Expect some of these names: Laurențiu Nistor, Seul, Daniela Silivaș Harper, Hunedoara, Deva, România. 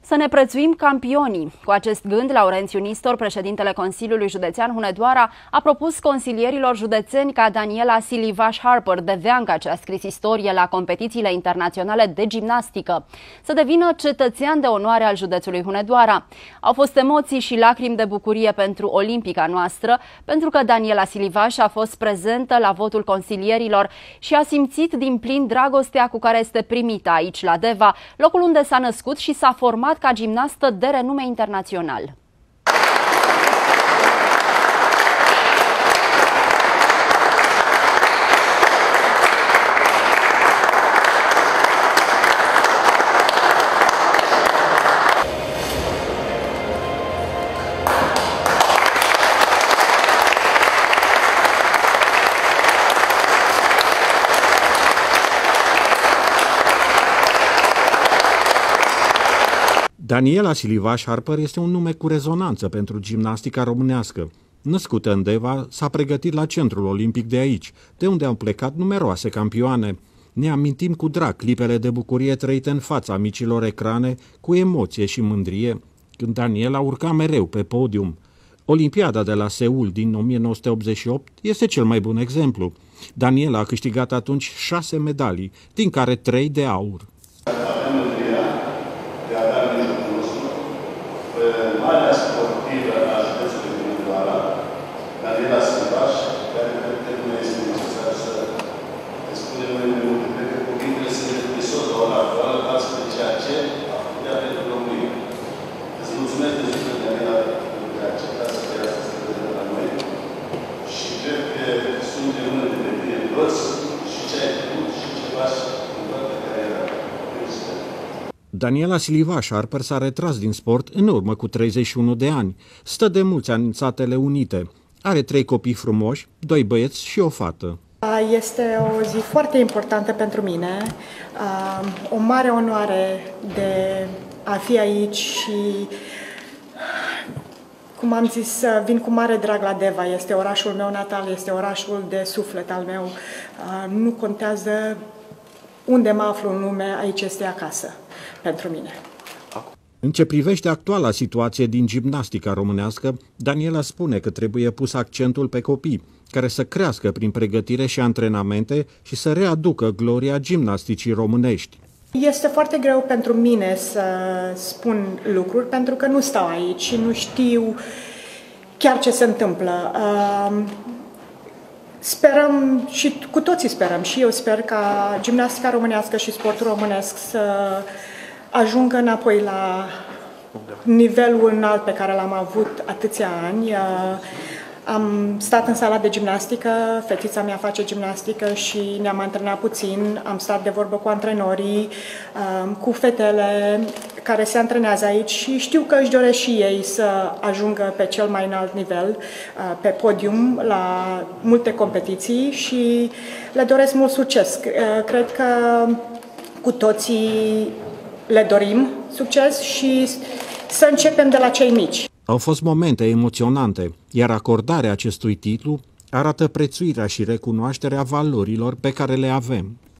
Să ne prețuim campionii. Cu acest gând, Laurențiu Nistor, președintele Consiliului Județean Hunedoara, a propus consilierilor județeni ca Daniela Silivaș Harper, deveanca ce a scris istorie la competițiile internaționale de gimnastică, să devină cetățean de onoare al județului Hunedoara. Au fost emoții și lacrimi de bucurie pentru olimpica noastră, pentru că Daniela Silivaș a fost prezentă la votul consilierilor și a simțit din plin dragostea cu care este primită aici, la Deva, locul unde s-a născut și s-a format ca gimnastă de renume internațional. Daniela Silivaș Harper este un nume cu rezonanță pentru gimnastica românească. Născută în Deva, s-a pregătit la Centrul Olimpic de aici, de unde au plecat numeroase campioane. Ne amintim cu drag clipele de bucurie trăite în fața micilor ecrane, cu emoție și mândrie, când Daniela urca mereu pe podium. Olimpiada de la Seul din 1988 este cel mai bun exemplu. Daniela a câștigat atunci 6 medalii, din care 3 de aur. Marea sportivă a județului Hunedoara, Daniela Silivaș, care cred că nu este necesar să ne spunem mai mult, cred că cuvintele sunt de episod la ora actuală, față de ceea ce a făcut ea pentru România. Îți mulțumesc de județul Daniela de a acceptat să fie astăzi de la noi și cred că suntem mândri de tine toți și ce ai făcut și ce faci în toată cariera. Daniela Silivaș Harper s-a retras din sport în urmă cu 31 de ani. Stă de mulți ani în Statele Unite. Are 3 copii frumoși, 2 băieți și o fată. Este o zi foarte importantă pentru mine. O mare onoare de a fi aici și, cum am zis, vin cu mare drag la Deva. Este orașul meu natal, este orașul de suflet al meu. Nu contează unde mă aflu în lume, aici este acasă pentru mine. În ce privește actuala situație din gimnastica românească, Daniela spune că trebuie pus accentul pe copii, care să crească prin pregătire și antrenamente și să readucă gloria gimnasticii românești. Este foarte greu pentru mine să spun lucruri, pentru că nu stau aici și nu știu chiar ce se întâmplă. Sperăm și cu toții sperăm și eu sper ca gimnastica românească și sportul românesc să ajungă înapoi la nivelul înalt pe care l-am avut atâția ani. Am stat în sala de gimnastică, fetița mea face gimnastică și ne-am antrenat puțin, am stat de vorbă cu antrenorii, cu fetele care se antrenează aici și știu că își doresc și ei să ajungă pe cel mai înalt nivel, pe podium, la multe competiții și le doresc mult succes. Cred că cu toții le dorim succes și să începem de la cei mici. Au fost momente emoționante, iar acordarea acestui titlu arată prețuirea și recunoașterea valorilor pe care le avem.